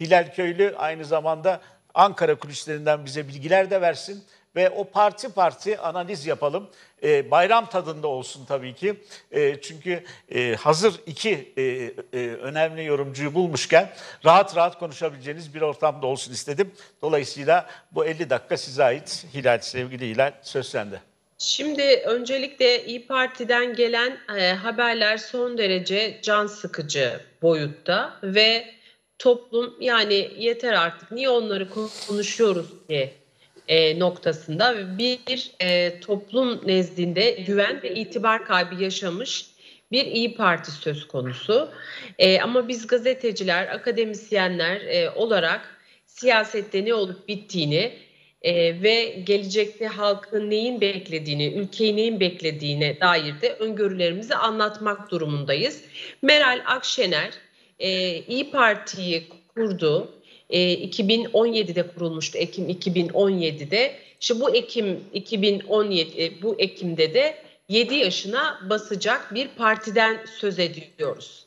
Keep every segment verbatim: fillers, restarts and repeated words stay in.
Hilal Köylü aynı zamanda Ankara kulislerinden bize bilgiler de versin ve o parti parti analiz yapalım. E, bayram tadında olsun tabii ki. E, çünkü e, hazır iki e, e, önemli yorumcuyu bulmuşken rahat rahat konuşabileceğiniz bir ortamda olsun istedim. Dolayısıyla bu elli dakika size ait. Hilal, sevgili Hilal, söz sende. Şimdi öncelikle İYİ Parti'den gelen e, haberler son derece can sıkıcı boyutta ve toplum yani yeter artık, niye onları konuşuyoruz ki e, noktasında bir e, toplum nezdinde güven ve itibar kaybı yaşamış bir İYİ Parti söz konusu. E, ama biz gazeteciler, akademisyenler e, olarak siyasette ne olup bittiğini e, ve gelecekte halkın neyin beklediğini, ülkeyi neyin beklediğine dair de öngörülerimizi anlatmak durumundayız. Meral Akşener Ee, İYİ Parti'yi kurdu. Ee, iki bin on yedide kurulmuştu. Ekim iki bin on yedide. İşte bu Ekim iki bin on yedi, bu Ekim'de de yedi yaşına basacak bir partiden söz ediyoruz.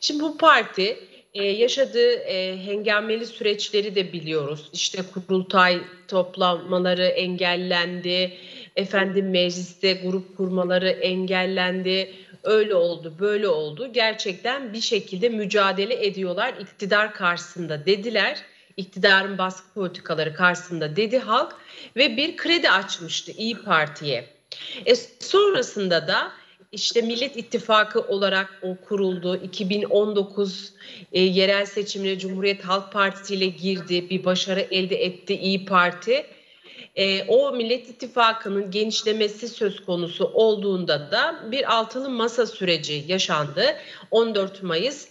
Şimdi bu parti e, yaşadığı e, hengameli süreçleri de biliyoruz. İşte kurultay toplamaları engellendi. Efendim mecliste grup kurmaları engellendi. Öyle oldu, böyle oldu. Gerçekten bir şekilde mücadele ediyorlar iktidar karşısında dediler. İktidarın baskı politikaları karşısında dedi halk ve bir kredi açmıştı İYİ Parti'ye. E sonrasında da işte Millet İttifakı olarak o kuruldu. iki bin on dokuz e, yerel seçimine Cumhuriyet Halk Partisi ile girdi. Bir başarı elde etti İYİ Parti. E, o Millet İttifakı'nın genişlemesi söz konusu olduğunda da bir altılı masa süreci yaşandı. on dört Mayıs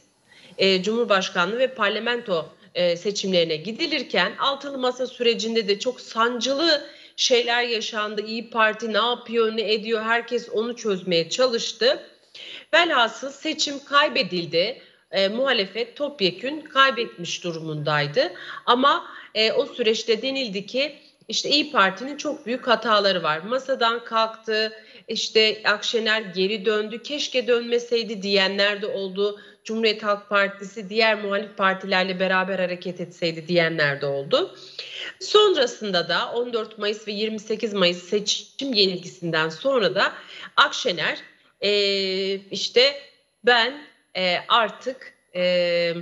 e, Cumhurbaşkanlığı ve parlamento e, seçimlerine gidilirken altılı masa sürecinde de çok sancılı şeyler yaşandı. İYİ Parti ne yapıyor, ne ediyor, herkes onu çözmeye çalıştı. Velhasıl seçim kaybedildi. E, muhalefet topyekün kaybetmiş durumundaydı. Ama e, o süreçte denildi ki İşte İYİ Parti'nin çok büyük hataları var. Masadan kalktı, işte Akşener geri döndü, keşke dönmeseydi diyenler de oldu. Cumhuriyet Halk Partisi diğer muhalif partilerle beraber hareket etseydi diyenler de oldu. Sonrasında da on dört Mayıs ve yirmi sekiz Mayıs seçim yenilgisinden sonra da Akşener ee, işte ben e, artık... E,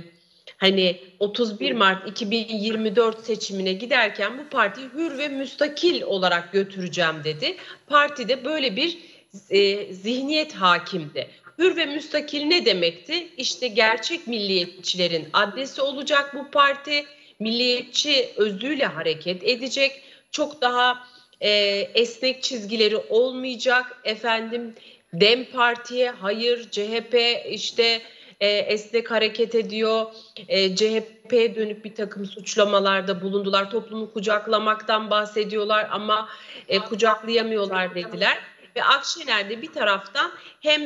Hani otuz bir Mart iki bin yirmi dört seçimine giderken bu partiyi hür ve müstakil olarak götüreceğim dedi. Partide böyle bir e, zihniyet hakimdi. Hür ve müstakil ne demekti? İşte gerçek milliyetçilerin adresi olacak bu parti. Milliyetçi özüyle hareket edecek. Çok daha e, esnek çizgileri olmayacak. Efendim Dem Parti'ye hayır, C H P işte... esnek hareket ediyor, C H P'ye dönük bir takım suçlamalarda bulundular, toplumu kucaklamaktan bahsediyorlar ama kucaklayamıyorlar dediler. Ve Akşener de bir taraftan hem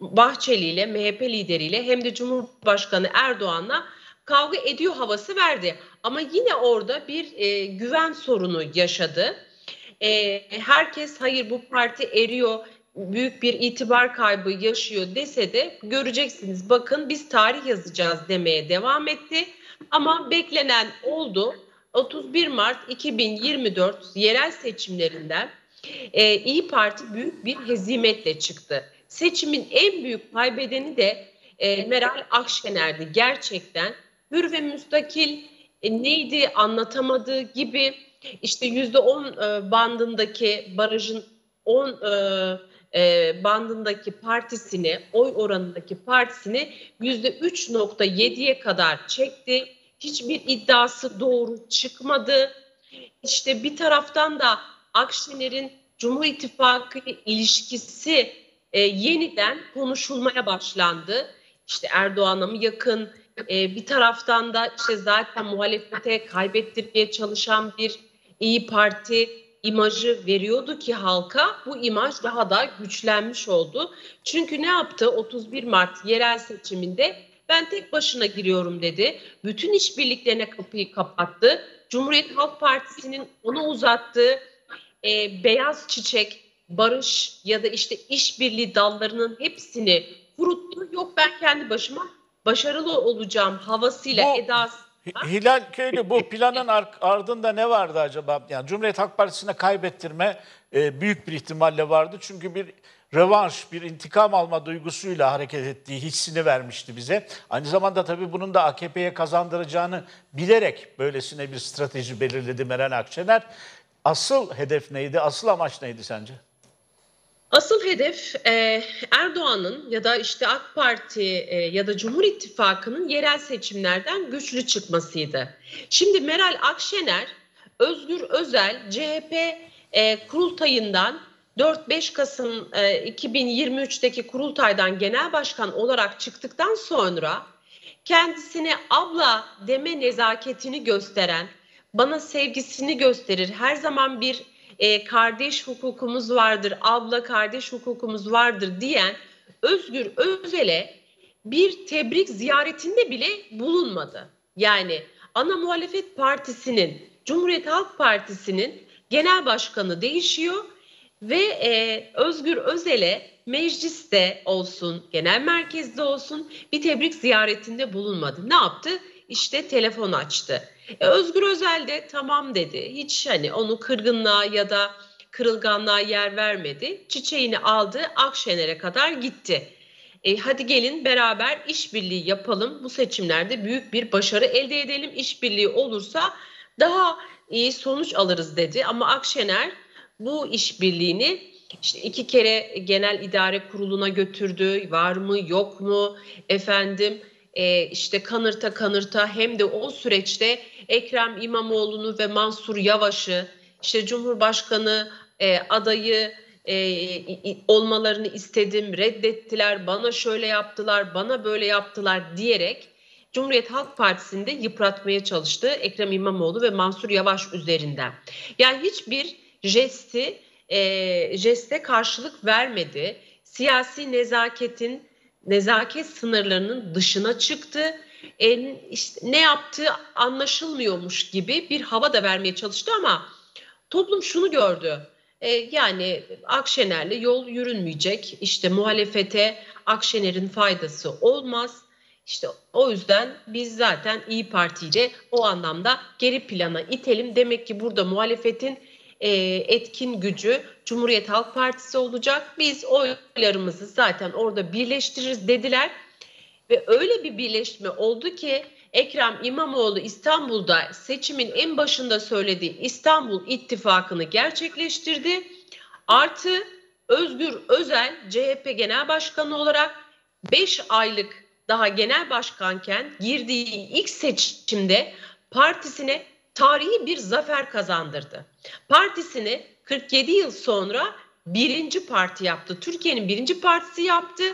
Bahçeli ile, M H P lideriyle hem de Cumhurbaşkanı Erdoğan'la kavga ediyor havası verdi. Ama yine orada bir güven sorunu yaşadı. Herkes hayır bu parti eriyor, büyük bir itibar kaybı yaşıyor dese de göreceksiniz bakın biz tarih yazacağız demeye devam etti. Ama beklenen oldu. otuz bir Mart iki bin yirmi dört yerel seçimlerinden e, İYİ Parti büyük bir hezimetle çıktı. Seçimin en büyük kaybedeni de e, Meral Akşener'di gerçekten. Hür ve müstakil e, neydi anlatamadığı gibi işte yüzde on e, bandındaki barajın on... E, bandındaki partisini, oy oranındaki partisini yüzde üç nokta yediye kadar çekti. Hiçbir iddiası doğru çıkmadı. İşte bir taraftan da Akşener'in Cumhur İttifakı ilişkisi e, yeniden konuşulmaya başlandı. İşte Erdoğan'a mı yakın? E, bir taraftan da işte zaten muhalefete kaybettirmeye çalışan bir İYİ Parti imajı veriyordu ki halka, bu imaj daha da güçlenmiş oldu. Çünkü ne yaptı? otuz bir Mart yerel seçiminde ben tek başına giriyorum dedi. Bütün işbirliklerine kapıyı kapattı. Cumhuriyet Halk Partisi'nin ona uzattığı e, beyaz çiçek, barış ya da işte işbirliği dallarının hepsini kuruttu. Yok ben kendi başıma başarılı olacağım havasıyla, edası. Hilal Köylü, bu planın ardında ne vardı acaba? Yani Cumhuriyet Halk Partisi'ne kaybettirme e, büyük bir ihtimalle vardı. Çünkü bir revanş, bir intikam alma duygusuyla hareket ettiği hissini vermişti bize. Aynı zamanda tabii bunun da A K P'ye kazandıracağını bilerek böylesine bir strateji belirledi Meral Akşener. Asıl hedef neydi, asıl amaç neydi sence? Asıl hedef Erdoğan'ın ya da işte AK Parti ya da Cumhur İttifakı'nın yerel seçimlerden güçlü çıkmasıydı. Şimdi Meral Akşener, Özgür Özel C H P kurultayından dört beş Kasım iki bin yirmi üç'teki kurultaydan genel başkan olarak çıktıktan sonra kendisine abla deme nezaketini gösteren, bana sevgisini gösterir, her zaman bir E, kardeş hukukumuz vardır, abla kardeş hukukumuz vardır diyen Özgür Özel'e bir tebrik ziyaretinde bile bulunmadı. Yani ana muhalefet partisinin, Cumhuriyet Halk Partisi'nin genel başkanı değişiyor ve e, Özgür Özel'e mecliste olsun, genel merkezde olsun bir tebrik ziyaretinde bulunmadı. Ne yaptı? İşte telefon açtı. E, Özgür Özel de tamam dedi. Hiç hani onu kırgınlığa ya da kırılganlığa yer vermedi. Çiçeğini aldı, Akşener'e kadar gitti. E, hadi gelin beraber işbirliği yapalım. Bu seçimlerde büyük bir başarı elde edelim. İşbirliği olursa daha iyi sonuç alırız dedi. Ama Akşener bu işbirliğini işte iki kere genel idare kuruluna götürdü. Var mı, yok mu? Efendim Ee, işte kanırta kanırta hem de o süreçte Ekrem İmamoğlu'nu ve Mansur Yavaş'ı, işte Cumhurbaşkanı e, adayı e, olmalarını istedim, reddettiler, bana şöyle yaptılar, bana böyle yaptılar diyerek Cumhuriyet Halk Partisi'ni de yıpratmaya çalıştı Ekrem İmamoğlu ve Mansur Yavaş üzerinden. Yani hiçbir jesti, e, jeste karşılık vermedi. Siyasi nezaketin, nezaket sınırlarının dışına çıktı. E, işte ne yaptığı anlaşılmıyormuş gibi bir hava da vermeye çalıştı ama toplum şunu gördü. E, yani Akşener'le yol yürünmeyecek. İşte muhalefete Akşener'in faydası olmaz. İşte o yüzden biz zaten İYİ Parti'yle o anlamda geri plana itelim. Demek ki burada muhalefetin etkin gücü Cumhuriyet Halk Partisi olacak. Biz oylarımızı zaten orada birleştiririz dediler. Ve öyle bir birleşme oldu ki Ekrem İmamoğlu İstanbul'da seçimin en başında söylediği İstanbul İttifakı'nı gerçekleştirdi. Artı Özgür Özel C H P Genel Başkanı olarak beş aylık daha genel başkanken girdiği ilk seçimde partisine tarihi bir zafer kazandırdı. Partisini kırk yedi yıl sonra birinci parti yaptı. Türkiye'nin birinci partisi yaptı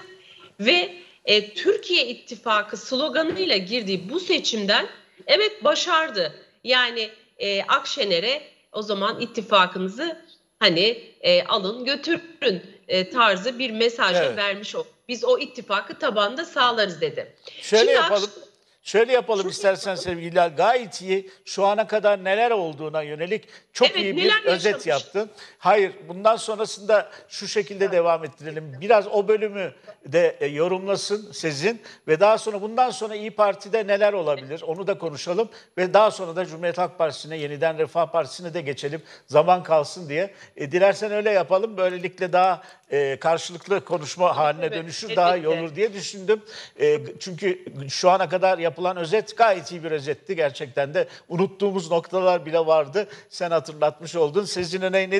ve e, Türkiye İttifakı sloganıyla girdiği bu seçimden evet başardı. Yani e, Akşener'e o zaman ittifakınızı hani e, alın götürün e, tarzı bir mesaj evet. vermiş o. Biz o ittifakı tabanda sağlarız dedi. Şöyle Şimdi yapalım. Şöyle yapalım Şöyle istersen yapalım. sevgililer, gayet iyi şu ana kadar neler olduğuna yönelik çok evet, iyi bir özet yaptın. Hayır, bundan sonrasında şu şekilde evet. devam ettirelim. Biraz o bölümü de yorumlasın Sezin ve daha sonra bundan sonra İYİ Parti'de neler olabilir onu da konuşalım. Ve daha sonra da Cumhuriyet Halk Partisi'ne, yeniden Refah Partisi'ne de geçelim zaman kalsın diye. E, dilersen öyle yapalım, böylelikle daha e, karşılıklı konuşma haline evet, dönüşür evet, daha iyi olur diye düşündüm. E, çünkü şu ana kadar yapılmıştı. Yapılan özet gayet iyi bir özetti. Gerçekten de unuttuğumuz noktalar bile vardı. Sen hatırlatmış oldun. Sezin Öney ne